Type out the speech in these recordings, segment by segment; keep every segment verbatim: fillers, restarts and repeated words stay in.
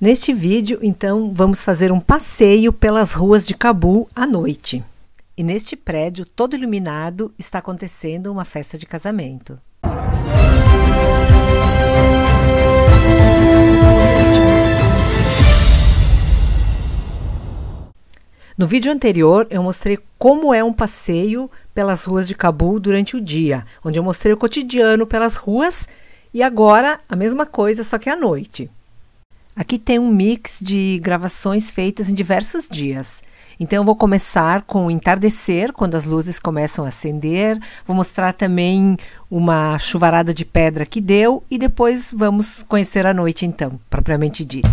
Neste vídeo, então, vamos fazer um passeio pelas ruas de Cabul à noite. E neste prédio, todo iluminado, está acontecendo uma festa de casamento. No vídeo anterior, eu mostrei como é um passeio pelas ruas de Cabul durante o dia, onde eu mostrei o cotidiano pelas ruas, e agora a mesma coisa, só que à noite. Aqui tem um mix de gravações feitas em diversos dias. Então, eu vou começar com o entardecer, quando as luzes começam a acender. Vou mostrar também uma chuvarada de pedra que deu e depois vamos conhecer a noite, então, propriamente dita.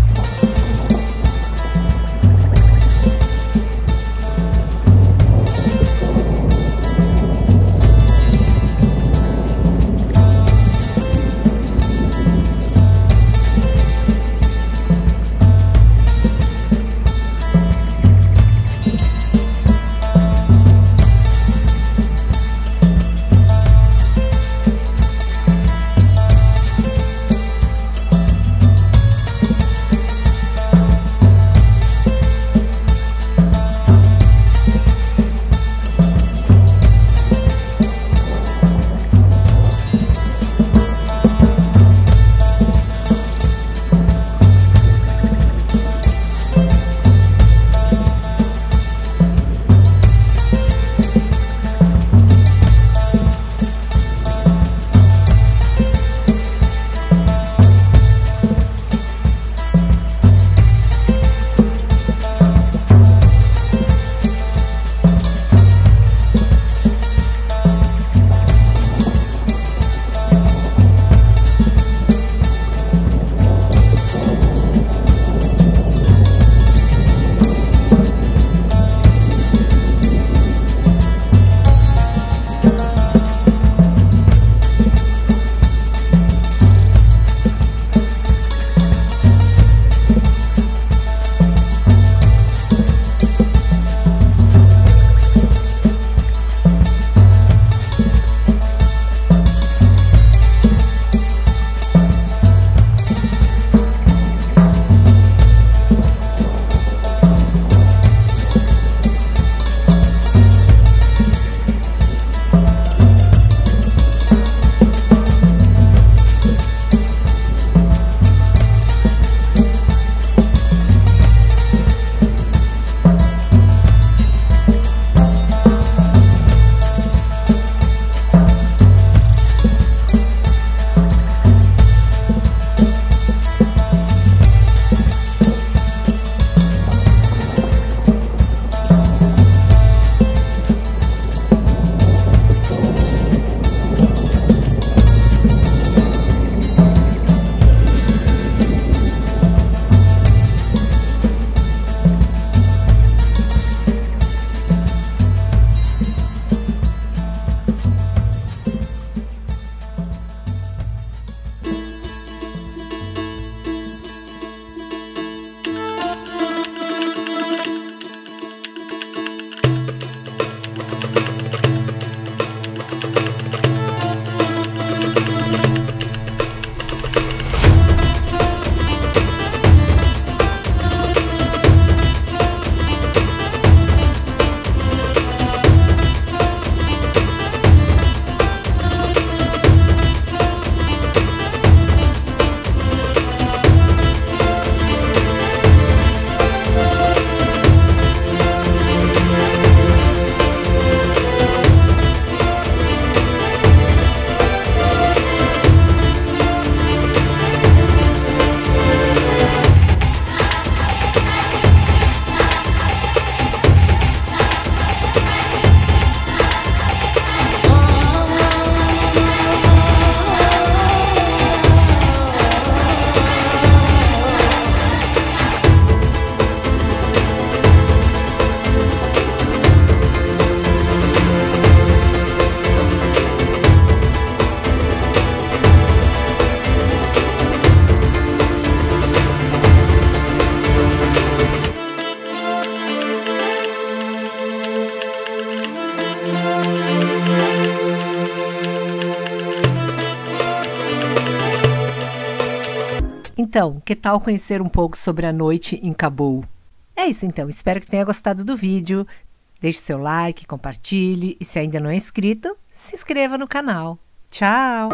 Então, que tal conhecer um pouco sobre a noite em Cabul? É isso então, espero que tenha gostado do vídeo. Deixe seu like, compartilhe e se ainda não é inscrito, se inscreva no canal. Tchau!